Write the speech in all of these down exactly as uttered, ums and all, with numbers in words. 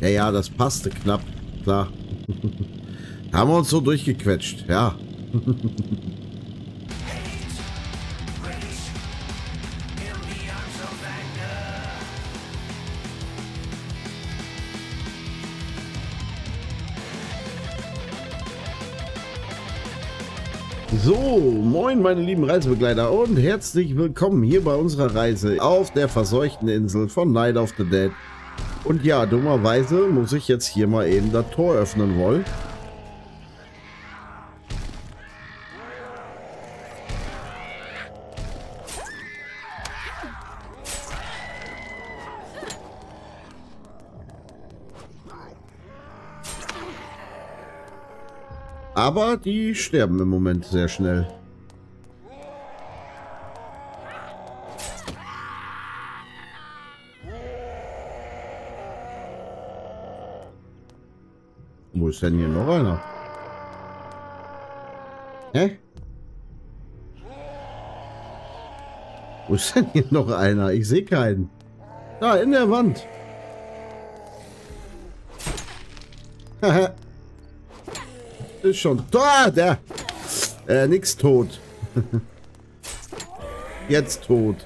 Ja, ja, das passte knapp. Klar. Haben wir uns so durchgequetscht. Ja. So, moin meine lieben Reisebegleiter und herzlich willkommen hier bei unserer Reise auf der verseuchten Insel von Night of the Dead. Und ja, dummerweise muss ich jetzt hier mal eben das Tor öffnen wollen. Aber die sterben im Moment sehr schnell. Wo ist denn hier noch einer? Hä? Wo ist denn hier noch einer? Ich sehe keinen. Da, in der Wand. Haha. Ist schon da, der äh, nix tot. Jetzt tot.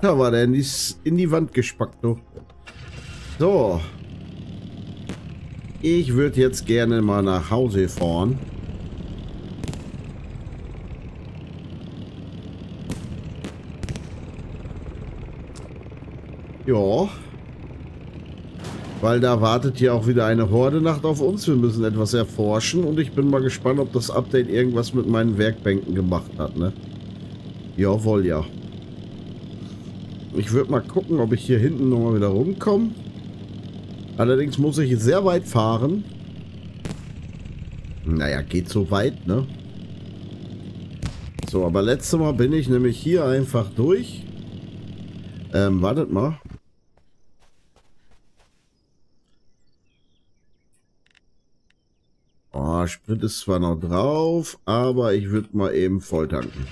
Da war der in die, in die Wand gespackt noch. So, ich würde jetzt gerne mal nach Hause fahren. Ja. Weil da wartet ja auch wieder eine Horde-Nacht auf uns. Wir müssen etwas erforschen. Und ich bin mal gespannt, ob das Update irgendwas mit meinen Werkbänken gemacht hat, ne? Jawohl, ja. Ich würde mal gucken, ob ich hier hinten nochmal wieder rumkomme. Allerdings muss ich sehr weit fahren. Naja, geht so weit, ne? So, aber letztes Mal bin ich nämlich hier einfach durch. Ähm, wartet mal. Oh, Sprit ist zwar noch drauf, aber ich würde mal eben voll tanken.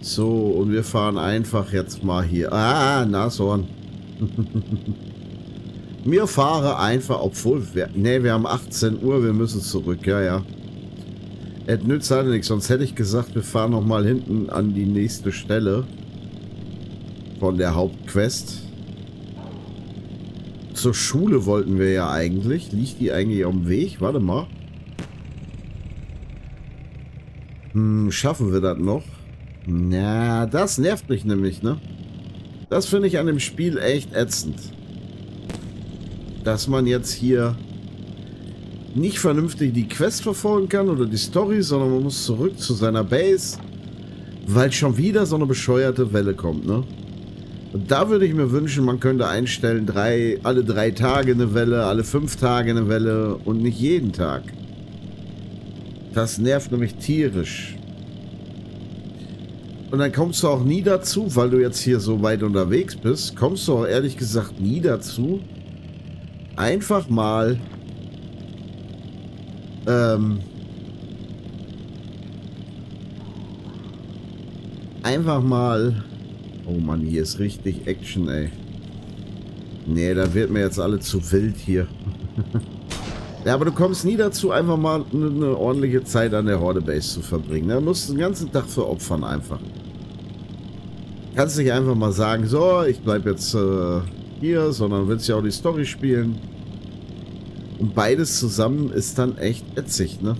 So, und wir fahren einfach jetzt mal hier. Ah, Nashorn. Mir fahre einfach, obwohl wir, nee, wir haben achtzehn Uhr, wir müssen zurück, ja, ja. Es nützt halt nichts, sonst hätte ich gesagt, wir fahren nochmal hinten an die nächste Stelle von der Hauptquest. Zur Schule wollten wir ja eigentlich. Liegt die eigentlich auf dem Weg? Warte mal. Hm, schaffen wir das noch? Na, das nervt mich nämlich, ne? Das finde ich an dem Spiel echt ätzend. Dass man jetzt hier nicht vernünftig die Quest verfolgen kann oder die Story, sondern man muss zurück zu seiner Base, weil schon wieder so eine bescheuerte Welle kommt, ne? Und da würde ich mir wünschen, man könnte einstellen, drei, alle drei Tage eine Welle, alle fünf Tage eine Welle und nicht jeden Tag. Das nervt nämlich tierisch. Und dann kommst du auch nie dazu, weil du jetzt hier so weit unterwegs bist, kommst du auch ehrlich gesagt nie dazu, einfach mal ähm, einfach mal oh Mann, hier ist richtig Action, ey. Nee, da wird mir jetzt alle zu wild hier. Ja, aber du kommst nie dazu, einfach mal eine ordentliche Zeit an der Horde-Base zu verbringen. Da musst du den ganzen Tag für opfern einfach. Kannst nicht einfach mal sagen, so, ich bleib jetzt äh, hier, sondern willst ja auch die Story spielen. Und beides zusammen ist dann echt ätzig, ne?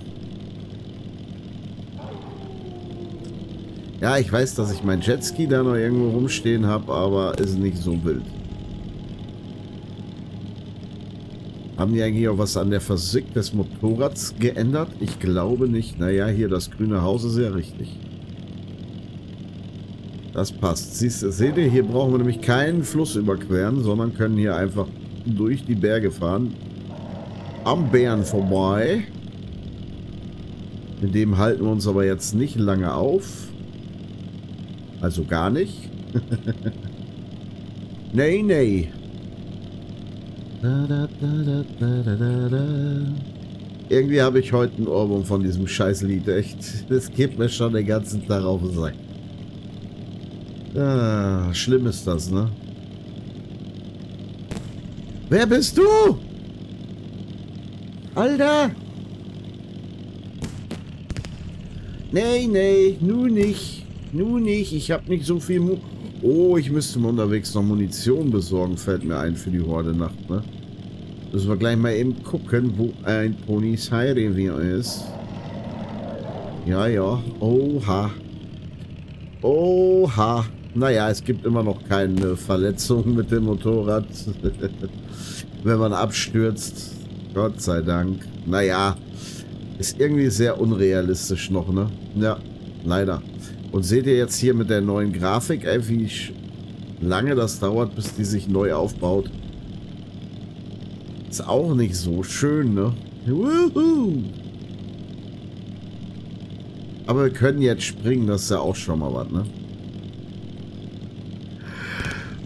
Ja, ich weiß, dass ich mein Jetski da noch irgendwo rumstehen habe, aber ist nicht so wild. Haben die eigentlich auch was an der Physik des Motorrads geändert? Ich glaube nicht. Naja, hier das grüne Haus ist ja richtig. Das passt. Siehst, seht ihr, hier brauchen wir nämlich keinen Fluss überqueren, sondern können hier einfach durch die Berge fahren. Am Bären vorbei. Mit dem halten wir uns aber jetzt nicht lange auf. Also gar nicht. Nee, nee. Da, da, da, da, da, da, da. Irgendwie habe ich heute einen Ohrwurm von diesem Scheißlied. Echt. Das geht mir schon den ganzen Tag auf den Sack. Ah, schlimm ist das, ne? Wer bist du? Alter! Nee, nee, nur nicht. Nur nicht. Ich habe nicht so viel Mu... Oh, ich müsste mir unterwegs noch Munition besorgen, fällt mir ein für die Horde-Nacht, ne? Müssen wir gleich mal eben gucken, wo ein Ponys Heimrevier ist. Ja, ja. Oha. Oha. Naja, es gibt immer noch keine Verletzungen mit dem Motorrad. Wenn man abstürzt. Gott sei Dank. Naja. Ist irgendwie sehr unrealistisch noch, ne? Ja, leider. Und seht ihr jetzt hier mit der neuen Grafik, ey, wie lange das dauert, bis die sich neu aufbaut. Ist auch nicht so schön, ne? Woohoo! Aber wir können jetzt springen, das ist ja auch schon mal was, ne?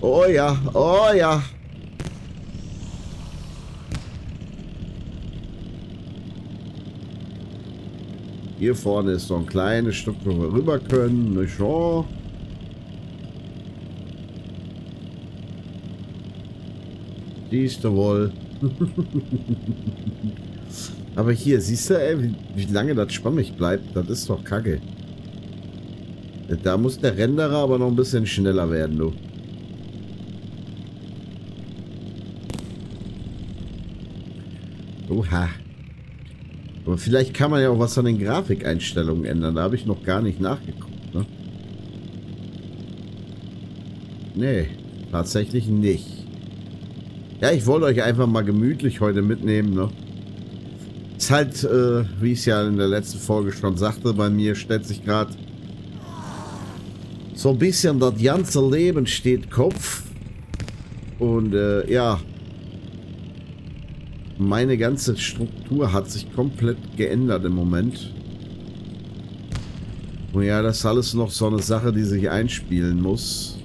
Oh ja, oh ja! Hier vorne ist noch ein kleines Stück, wo wir rüber können. Ne, schon. Die ist da wohl. Aber hier, siehst du, ey, wie, wie lange das schwammig bleibt? Das ist doch kacke. Da muss der Renderer aber noch ein bisschen schneller werden, du. Oha. Aber vielleicht kann man ja auch was an den Grafikeinstellungen ändern. Da habe ich noch gar nicht nachgeguckt, ne? Nee, tatsächlich nicht. Ja, ich wollte euch einfach mal gemütlich heute mitnehmen, ne? Ist halt, äh, wie ich es ja in der letzten Folge schon sagte, bei mir stellt sich gerade so ein bisschen das ganze Leben steht Kopf. Und, äh, ja... Meine ganze Struktur hat sich komplett geändert im Moment. Und ja, das ist alles noch so eine Sache, die sich einspielen muss.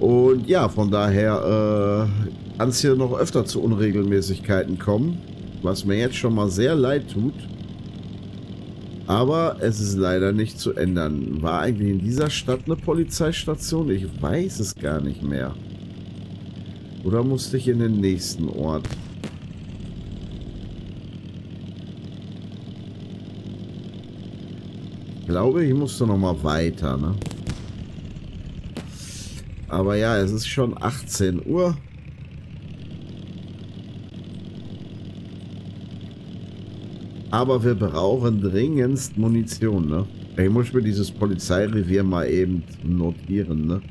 Und ja, von daher äh, kann es hier noch öfter zu Unregelmäßigkeiten kommen. Was mir jetzt schon mal sehr leid tut. Aber es ist leider nicht zu ändern. War eigentlich in dieser Stadt eine Polizeistation? Ich weiß es gar nicht mehr. Oder musste ich in den nächsten Ort? Ich glaube, ich musste noch mal weiter, ne? Aber ja, es ist schon achtzehn Uhr. Aber wir brauchen dringendst Munition, ne? Ich muss mir dieses Polizeirevier mal eben notieren, ne?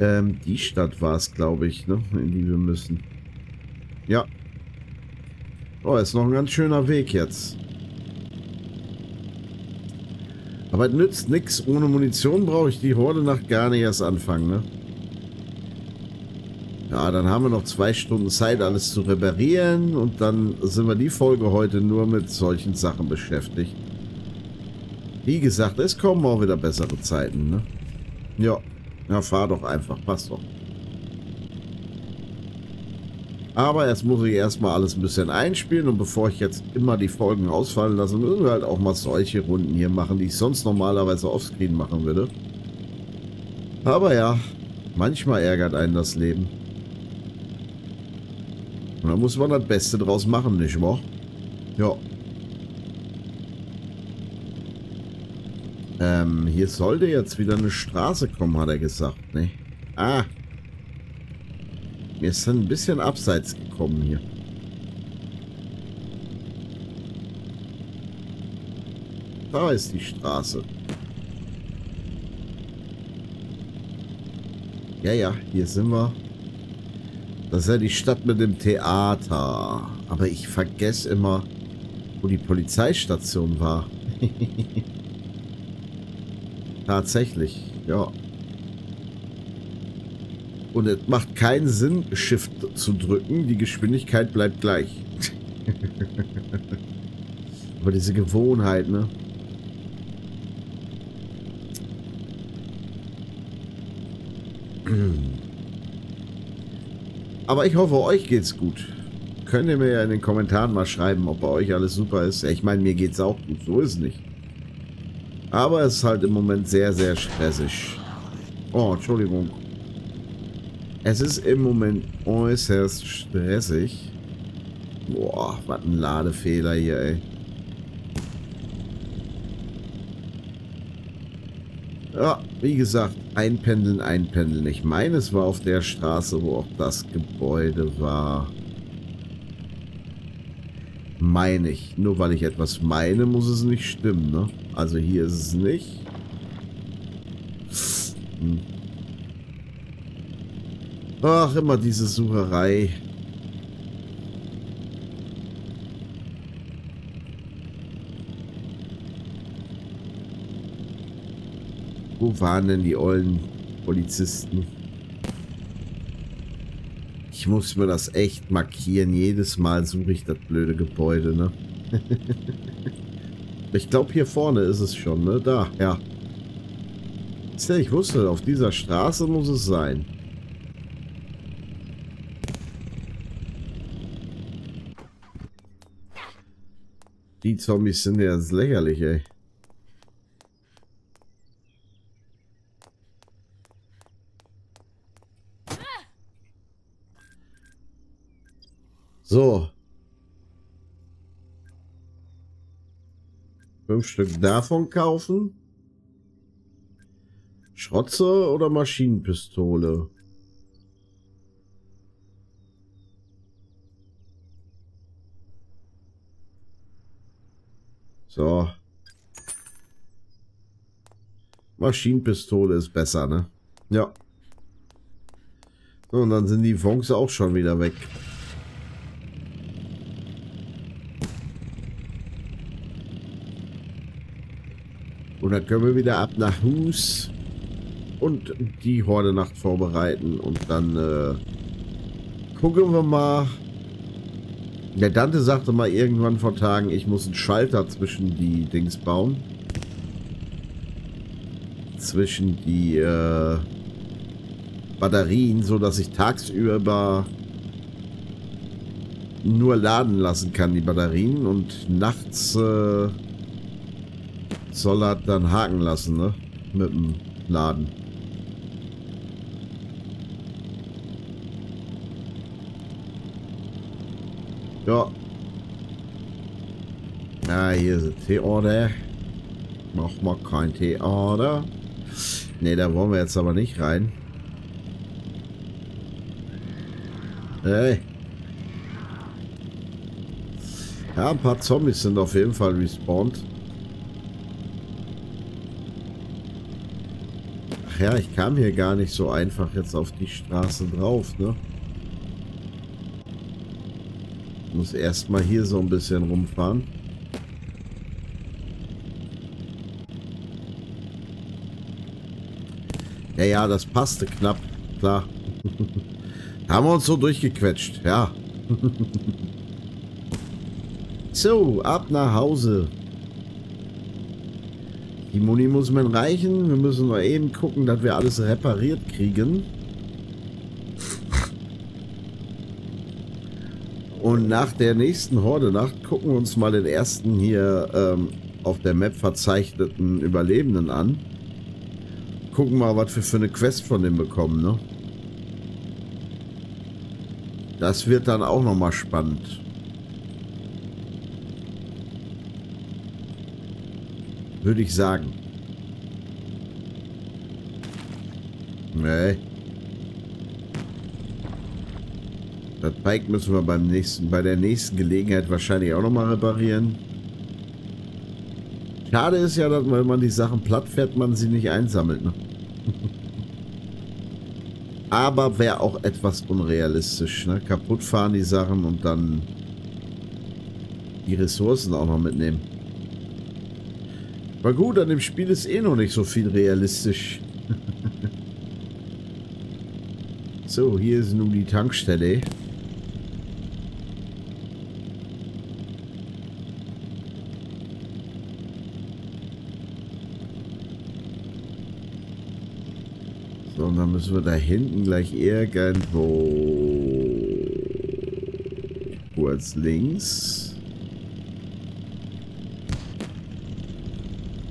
Ähm, die Stadt war es, glaube ich, ne? In die wir müssen. Ja. Oh, ist noch ein ganz schöner Weg jetzt. Aber es nützt nichts. Ohne Munition brauche ich die Horde nach gar nicht erst anfangen, ne? Ja, dann haben wir noch zwei Stunden Zeit, alles zu reparieren. Und dann sind wir die Folge heute nur mit solchen Sachen beschäftigt. Wie gesagt, es kommen auch wieder bessere Zeiten, ne? Ja. Na, fahr doch einfach. Passt doch. Aber jetzt muss ich erstmal alles ein bisschen einspielen. Und bevor ich jetzt immer die Folgen ausfallen lasse, müssen wir halt auch mal solche Runden hier machen, die ich sonst normalerweise offscreen machen würde. Aber ja, manchmal ärgert einen das Leben. Und da muss man das Beste draus machen, nicht wahr? Ja. Ähm, hier sollte jetzt wieder eine Straße kommen, hat er gesagt, ne? Ah. Mir ist dann ein bisschen abseits gekommen hier. Da ist die Straße. Ja, ja, hier sind wir. Das ist ja die Stadt mit dem Theater. Aber ich vergesse immer, wo die Polizeistation war. Tatsächlich, ja. Und es macht keinen Sinn, Shift zu drücken. Die Geschwindigkeit bleibt gleich. Aber diese Gewohnheit, ne? Aber ich hoffe, euch geht's gut. Könnt ihr mir ja in den Kommentaren mal schreiben, ob bei euch alles super ist. Ich meine, mir geht's auch gut. So ist es nicht. Aber es ist halt im Moment sehr, sehr stressig. Oh, Entschuldigung. Es ist im Moment äußerst stressig. Boah, was ein Ladefehler hier, ey. Ja, wie gesagt, einpendeln, einpendeln. Ich meine, es war auf der Straße, wo auch das Gebäude war. Meine ich. Nur weil ich etwas meine, muss es nicht stimmen, ne? Also hier ist es nicht. Hm. Ach, immer diese Sucherei. Wo waren denn die ollen Polizisten? Ich muss mir das echt markieren. Jedes Mal suche ich das blöde Gebäude, ne? Ich glaube, hier vorne ist es schon, ne? Da, ja. Ich wusste, auf dieser Straße muss es sein. Die Zombies sind ja lächerlich, ey. So. Fünf Stück davon kaufen. Schrotze oder Maschinenpistole? So. Maschinenpistole ist besser, ne? Ja. So, und dann sind die Wonks auch schon wieder weg. Und dann können wir wieder ab nach Hus und die Horde-Nacht vorbereiten. Und dann äh, gucken wir mal. Der Dante sagte mal irgendwann vor Tagen, ich muss einen Schalter zwischen die Dings bauen. Zwischen die äh, Batterien, sodass ich tagsüber nur laden lassen kann, die Batterien. Und nachts äh, soll er dann haken lassen, ne? Mit dem Laden. Ja. Ah, hier ist ein Teeorder. Mach mal kein Teeorder. Ne, da wollen wir jetzt aber nicht rein. Hey. Ja, ein paar Zombies sind auf jeden Fall respawned. Ach ja, ich kam hier gar nicht so einfach jetzt auf die Straße drauf, ne? Muss erstmal hier so ein bisschen rumfahren. Ja, ja, das passte knapp. Klar. Haben wir uns so durchgequetscht. Ja. So, ab nach Hause. Die Muni muss man reichen. Wir müssen nur eben gucken, dass wir alles repariert kriegen. Und nach der nächsten Horde-Nacht gucken wir uns mal den ersten hier ähm, auf der Map verzeichneten Überlebenden an. Gucken mal, was wir für eine Quest von dem bekommen, ne? Das wird dann auch nochmal spannend. Würde ich sagen. Nee. Das Bike müssen wir beim nächsten, bei der nächsten Gelegenheit wahrscheinlich auch nochmal reparieren. Schade ist ja, dass man, wenn man die Sachen platt fährt, man sie nicht einsammelt. Ne? Aber wäre auch etwas unrealistisch. Ne? Kaputt fahren die Sachen und dann die Ressourcen auch noch mitnehmen. Aber gut, an dem Spiel ist eh noch nicht so viel realistisch. So, hier ist nun die Tankstelle. So, und dann müssen wir da hinten gleich irgendwo kurz links.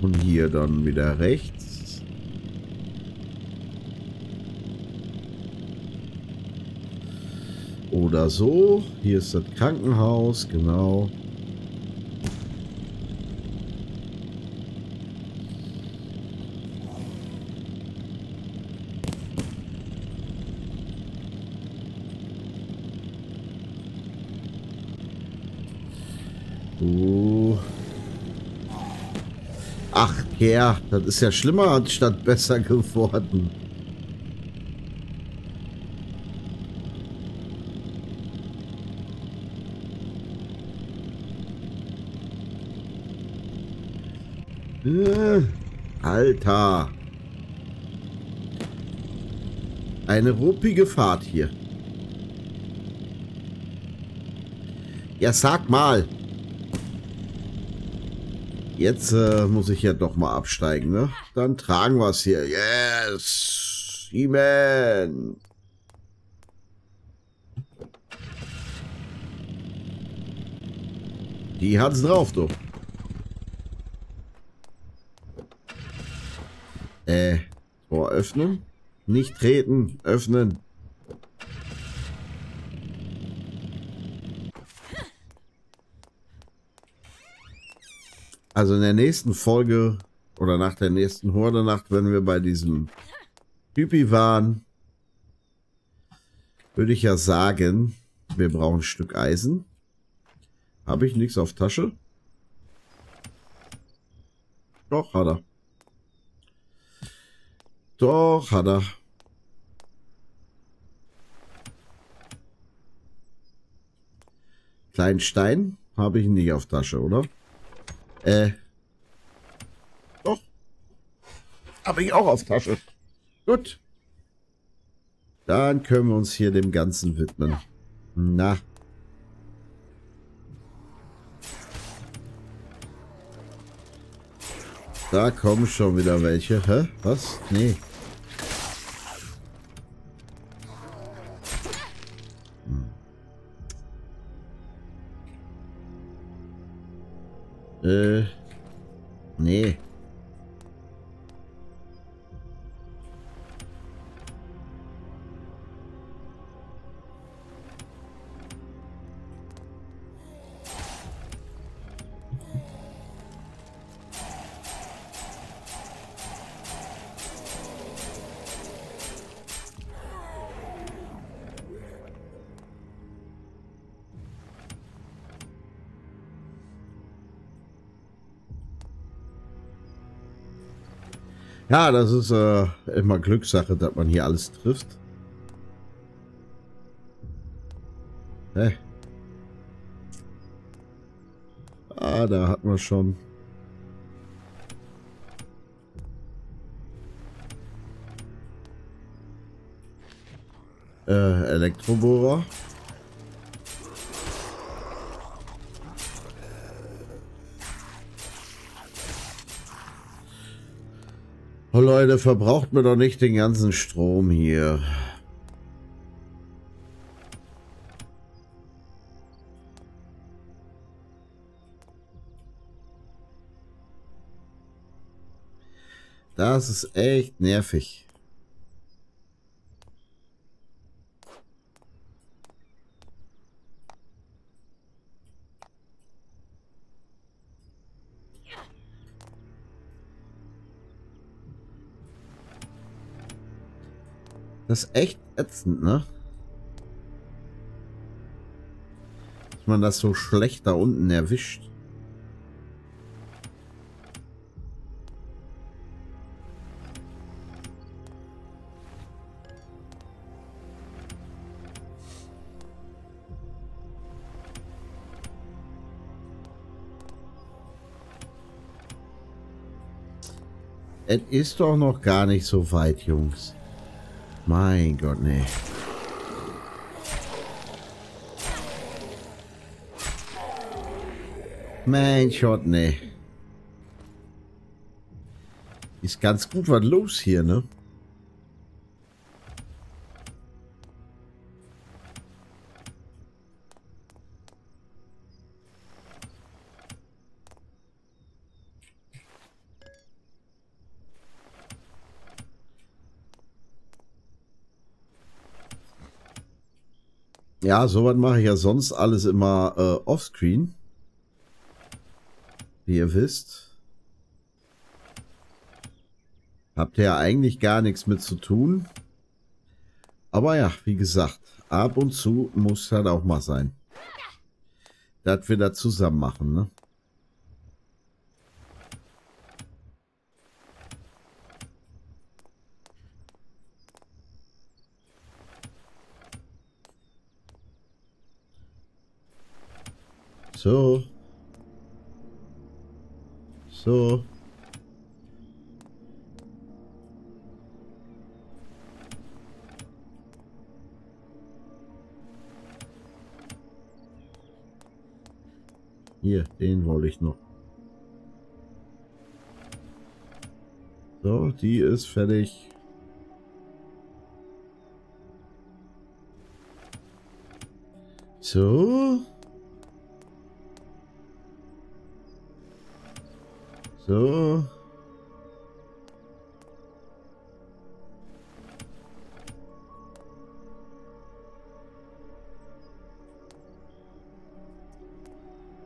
Und hier dann wieder rechts. Oder so. Hier ist das Krankenhaus, genau. So. Ach, Herr, das ist ja schlimmer anstatt besser geworden. Alter. Eine ruppige Fahrt hier. Ja, sag mal. Jetzt äh, muss ich ja doch mal absteigen, ne? Dann tragen wir es hier. Yes! Amen! Die hat's drauf, du. Äh, oh, öffnen? Nicht treten, öffnen. Also in der nächsten Folge oder nach der nächsten Horde-Nacht, wenn wir bei diesem Typi waren, würde ich ja sagen, wir brauchen ein Stück Eisen. Habe ich nichts auf Tasche? Doch, hat er. Doch, hat er. Kleinen Stein habe ich nicht auf Tasche, oder? Äh. Doch. Habe ich auch auf Tasche. Gut. Dann können wir uns hier dem Ganzen widmen. Na. Da kommen schon wieder welche. Hä? Was? Nee. Äh, nee. Ja, das ist äh, immer Glückssache, dass man hier alles trifft. Hä? Ah, da hat man schon. Äh, Elektrobohrer. Oh Leute, verbraucht mir doch nicht den ganzen Strom hier. Das ist echt nervig. Das ist echt ätzend, ne? Dass man das so schlecht da unten erwischt. Es ist doch noch gar nicht so weit, Jungs. Mein Gott, nee. Mein Gott, nee. Ist ganz gut was los hier, ne? Ja, sowas mache ich ja sonst alles immer äh, offscreen. Wie ihr wisst. Habt ihr ja eigentlich gar nichts mit zu tun. Aber ja, wie gesagt, ab und zu muss das auch mal sein. Dass wir das zusammen machen, ne? So. So. Hier, den wollte ich noch. So, die ist fertig. So. So.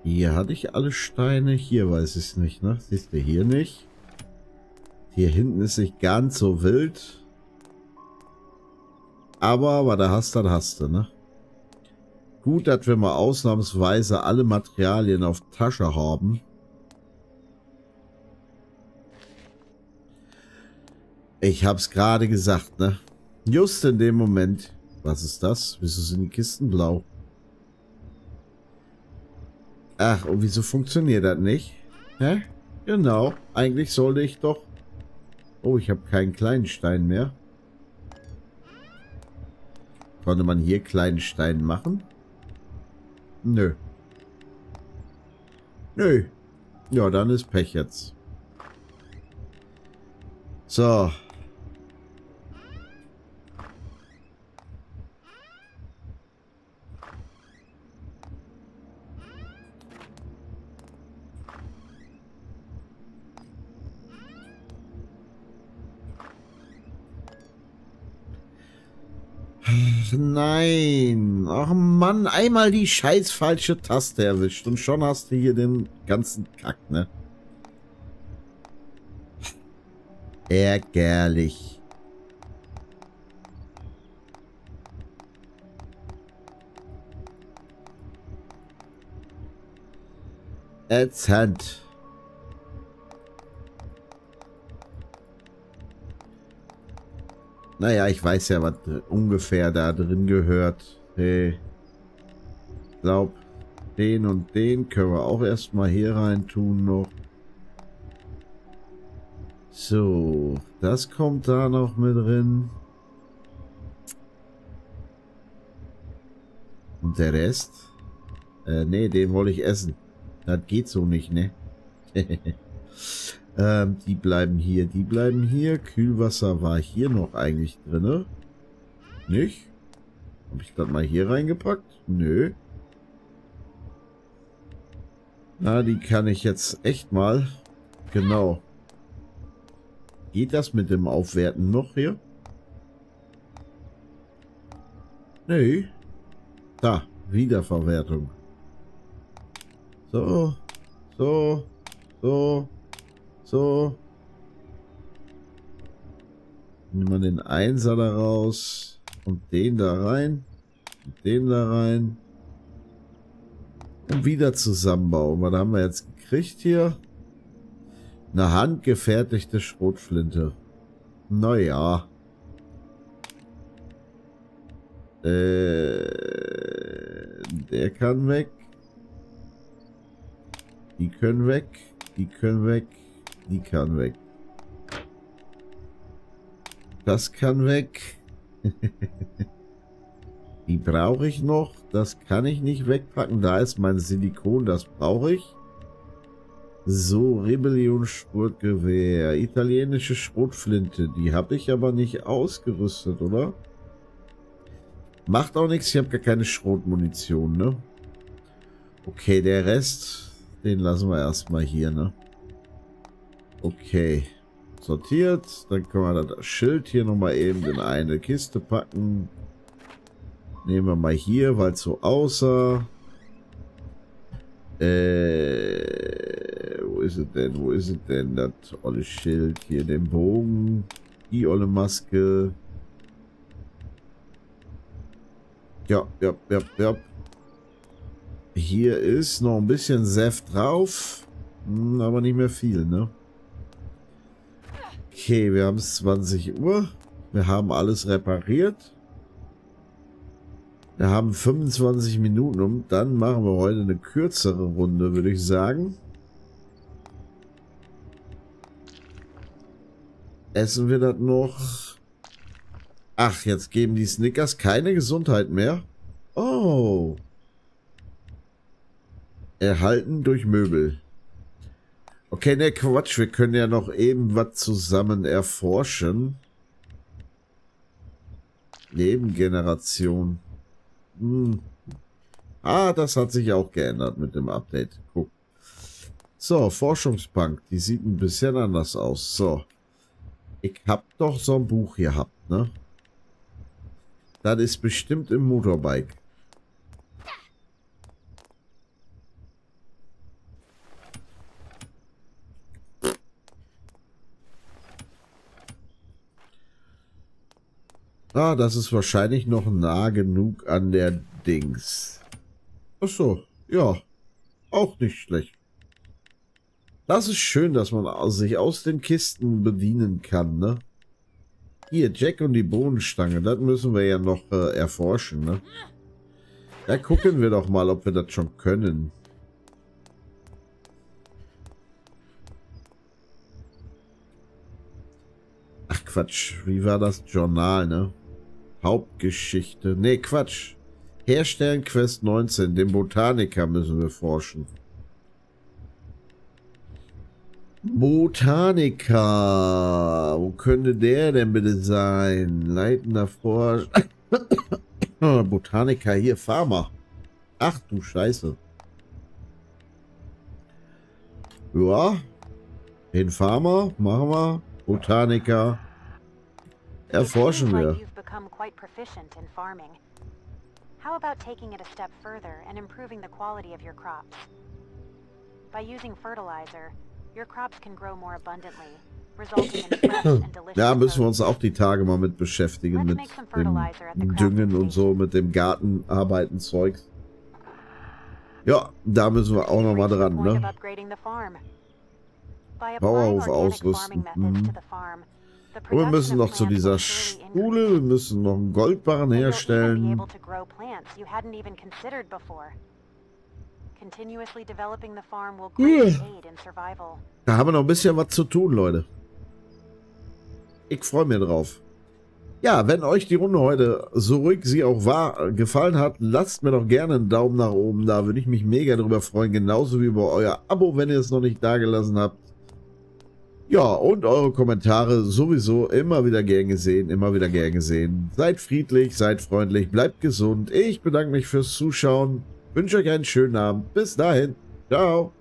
Hier hatte ich alle Steine. Hier weiß ich es nicht, ne? Siehst du hier nicht? Hier hinten ist nicht ganz so wild. Aber, was du hast, dann hast du, ne? Gut, dass wir mal ausnahmsweise alle Materialien auf Tasche haben. Ich hab's gerade gesagt, ne? Just in dem Moment. Was ist das? Wieso sind die Kisten blau? Ach, und wieso funktioniert das nicht? Hä? Genau. Eigentlich sollte ich doch... Oh, ich habe keinen kleinen Stein mehr. Konnte man hier kleinen Stein machen? Nö. Nö. Ja, dann ist Pech jetzt. So. Nein. Ach Mann, einmal die scheiß falsche Taste erwischt und schon hast du hier den ganzen Kack, ne? Ärgerlich. Ätzend. Naja, ich weiß ja, was ungefähr da drin gehört. Hey. Ich glaube, den und den können wir auch erstmal hier rein tun noch. So, das kommt da noch mit drin. Und der Rest? Äh, nee, den wollte ich essen. Das geht so nicht, ne? Ähm, die bleiben hier, die bleiben hier. Kühlwasser war hier noch eigentlich drin. Nicht? Habe ich das mal hier reingepackt? Nö. Na, die kann ich jetzt echt mal. Genau. Geht das mit dem Aufwerten noch hier? Nö. Da, Wiederverwertung. So, so, so. So. Nehmen wir den Einser da raus. Und den da rein. Und den da rein. Und wieder zusammenbauen. Was haben wir jetzt gekriegt hier? Eine handgefertigte Schrotflinte. Naja. Äh, der kann weg. Die können weg. Die können weg. Die kann weg. Das kann weg. Die brauche ich noch. Das kann ich nicht wegpacken. Da ist mein Silikon. Das brauche ich. So, Rebellion-Schrotgewehr. Italienische Schrotflinte. Die habe ich aber nicht ausgerüstet, oder? Macht auch nichts. Ich habe gar keine Schrotmunition, ne? Okay, der Rest, den lassen wir erstmal hier, ne? Okay, sortiert. Dann können wir das Schild hier nochmal eben in eine Kiste packen. Nehmen wir mal hier, weil es so aussah. Äh, wo ist es denn? Wo ist es denn? Das olle Schild hier, den Bogen. Die olle Maske. Ja, ja, ja, ja. Hier ist noch ein bisschen Seft drauf. Hm, aber nicht mehr viel, ne? Okay, wir haben es zwanzig Uhr. Wir haben alles repariert. Wir haben fünfundzwanzig Minuten um. Dann machen wir heute eine kürzere Runde, würde ich sagen. Essen wir das noch? Ach, jetzt geben die Snickers keine Gesundheit mehr. Oh. Erhalten durch Möbel. Okay, ne Quatsch, wir können ja noch eben was zusammen erforschen. Nebengeneration. Hm. Ah, das hat sich auch geändert mit dem Update. Guck. So, Forschungsbank. Die sieht ein bisschen anders aus. So. Ich hab doch so ein Buch gehabt, ne? Das ist bestimmt im Motorbike. Ah, das ist wahrscheinlich noch nah genug an der Dings. Ach so, ja. Auch nicht schlecht. Das ist schön, dass man sich aus den Kisten bedienen kann, ne? Hier, Jack und die Bohnenstange. Das müssen wir ja noch äh, erforschen, ne? Da gucken wir doch mal, ob wir das schon können. Ach, Quatsch. Wie war das? Journal, ne? Hauptgeschichte. Ne, Quatsch. Herstellen Quest neunzehn. Den Botaniker müssen wir forschen. Botaniker. Wo könnte der denn bitte sein? Leitender Forscher. Botaniker hier, Farmer. Ach du Scheiße. Ja. Den Farmer machen wir. Botaniker. Erforschen wir. How about taking it a step further and improving the quality of your crops? By using fertilizer, your crops can grow more abundantly, resulting in fresh and delicious. Da müssen wir uns auch die Tage mal mit beschäftigen, mit dem Düngen und so, mit dem Gartenarbeiten Zeugs. Ja, da müssen wir auch noch mal dran, ne? Bauernhof ausrüsten. Mhm. Und wir müssen noch zu dieser Schule, wir müssen noch einen Goldbarren herstellen. Da haben wir noch ein bisschen was zu tun, Leute. Ich freue mich drauf. Ja, wenn euch die Runde heute, so ruhig sie auch war, gefallen hat, lasst mir doch gerne einen Daumen nach oben da. Würde ich mich mega drüber freuen. Genauso wie über euer Abo, wenn ihr es noch nicht da gelassen habt. Ja, und eure Kommentare sowieso immer wieder gern gesehen, immer wieder gern gesehen. Seid friedlich, seid freundlich, bleibt gesund. Ich bedanke mich fürs Zuschauen. Wünsche euch einen schönen Abend. Bis dahin. Ciao.